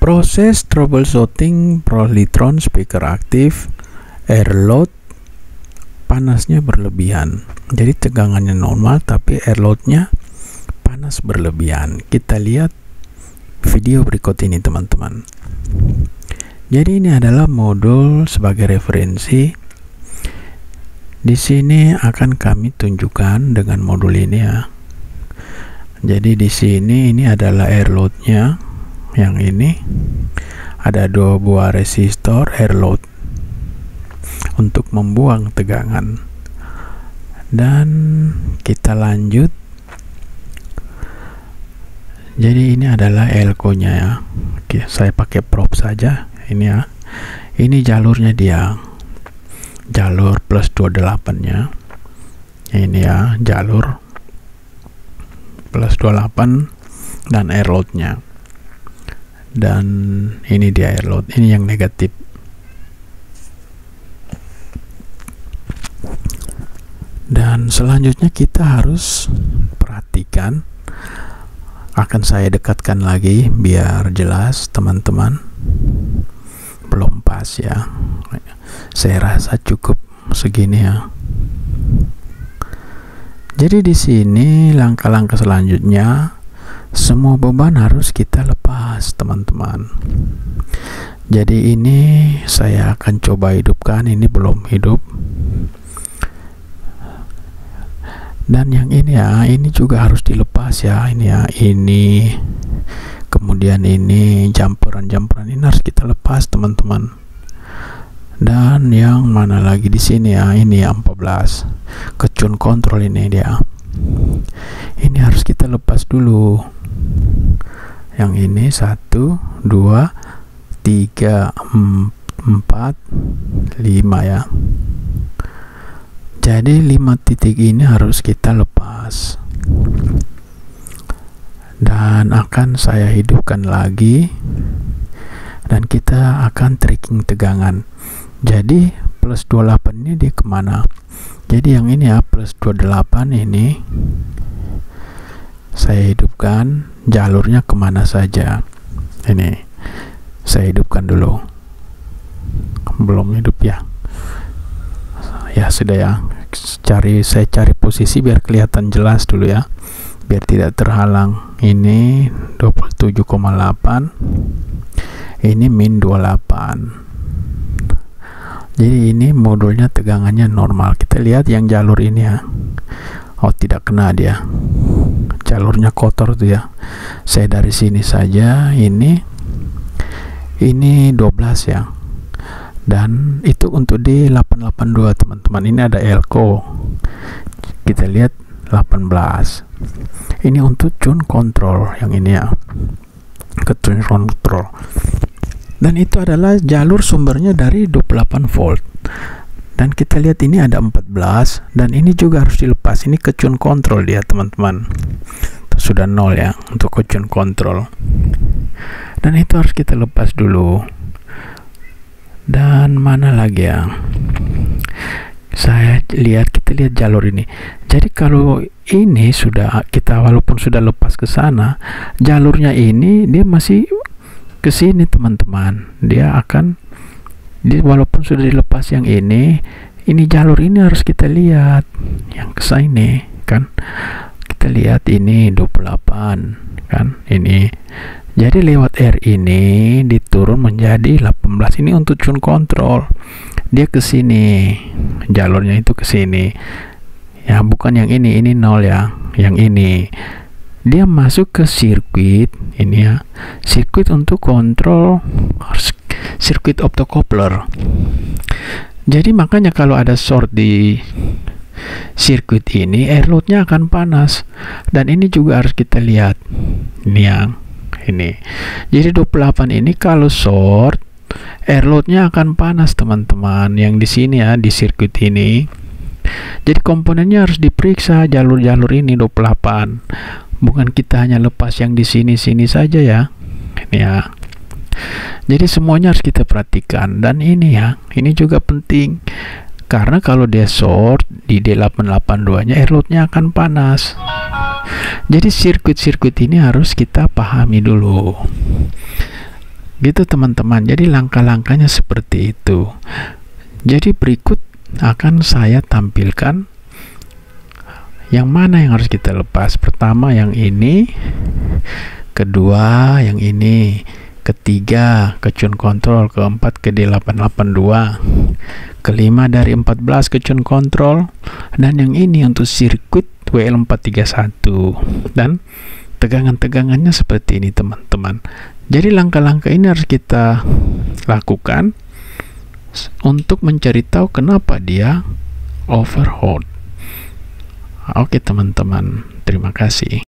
Proses troubleshooting Polytron speaker aktif, air load panasnya berlebihan. Jadi tegangannya normal tapi air loadnya panas berlebihan. Kita lihat video berikut ini, teman-teman. Jadi ini adalah modul sebagai referensi. Di sini akan kami tunjukkan dengan modul ini ya. Jadi di sini ini adalah air loadnya. Yang ini ada dua buah resistor air load untuk membuang tegangan, dan kita lanjut. Jadi ini adalah elko nya ya. Oke, saya pakai prop saja ini ya. Ini jalurnya, dia jalur plus 28 nya ini ya, jalur plus 28 dan air load nya dan ini dia air load, ini yang negatif. Dan selanjutnya kita harus perhatikan, akan saya dekatkan lagi biar jelas, teman-teman. Belum pas ya, saya rasa cukup segini ya. Jadi di sini langkah-langkah selanjutnya, semua beban harus kita lepas, teman-teman. Jadi ini saya akan coba hidupkan, ini belum hidup. Dan yang ini ya, ini juga harus dilepas ya, ini ya, ini. Kemudian ini jumperan-jumperan ini harus kita lepas, teman-teman. Dan yang mana lagi di sini ya, ini ya 14. Kecun kontrol ini dia. Ini harus kita lepas dulu. Yang ini 1, 2, 3, 4, 5 ya. Jadi 5 titik ini harus kita lepas. Dan akan saya hidupkan lagi. Dan kita akan tracking tegangan. Jadi plus 28 ini dia kemana? Jadi yang ini ya, plus 28 ini saya hidupkan, jalurnya kemana saja. Ini saya hidupkan dulu, belum hidup ya. Ya sudah ya, saya cari posisi biar kelihatan jelas dulu ya, biar tidak terhalang. Ini 27,8, ini min 28. Jadi ini modulnya tegangannya normal. Kita lihat yang jalur ini ya. Oh, tidak kena dia, jalurnya kotor tuh ya. Saya dari sini saja, ini 12 ya. Dan itu untuk di 882, teman-teman. Ini ada elko, kita lihat 18. Ini untuk tune control yang ini ya, ke tune control. Dan itu adalah jalur sumbernya dari 28 volt. Dan kita lihat ini ada 14, dan ini juga harus dilepas. Ini ke tune control dia, teman-teman. Sudah 0 ya untuk ke tune control. Dan itu harus kita lepas dulu. Dan mana lagi ya? Kita lihat jalur ini. Jadi kalau ini sudah kita, walaupun sudah lepas ke sana, jalurnya ini dia masih ke sini, teman-teman. Dia akan, walaupun sudah dilepas yang ini jalur ini harus kita lihat yang ke sini kan. Kita lihat ini 28 kan, ini. Jadi lewat R ini diturun menjadi 18. Ini untuk tune control. Dia ke sini. Jalurnya itu ke sini. Ya, bukan yang ini 0 ya. Yang ini. Dia masuk ke sirkuit ini ya. Sirkuit untuk kontrol sirkuit optocoupler. Jadi makanya kalau ada short di sirkuit ini, air loadnya akan panas. Dan ini juga harus kita lihat. Ini yang ini. Jadi 28 ini kalau short, air loadnya akan panas, teman-teman. Yang di sini ya, di sirkuit ini. Jadi komponennya harus diperiksa, jalur-jalur ini 28. Bukan kita hanya lepas yang di sini-sini saja ya. Ini ya. Jadi semuanya harus kita perhatikan. Dan ini ya, ini juga penting, karena kalau dia short di D882 nya, air loadnya akan panas. Jadi sirkuit-sirkuit ini harus kita pahami dulu. gitu teman-teman. Jadi langkah-langkahnya seperti itu. Jadi berikut akan saya tampilkan yang mana yang harus kita lepas. Pertama yang ini, kedua yang ini, ketiga ke tune control, keempat ke D882, kelima dari 14 ke tune control, dan yang ini untuk sirkuit WL431. Dan tegangan-tegangannya seperti ini teman-teman. Jadi langkah-langkah ini harus kita lakukan untuk mencari tahu kenapa dia overload. Oke teman-teman, terima kasih.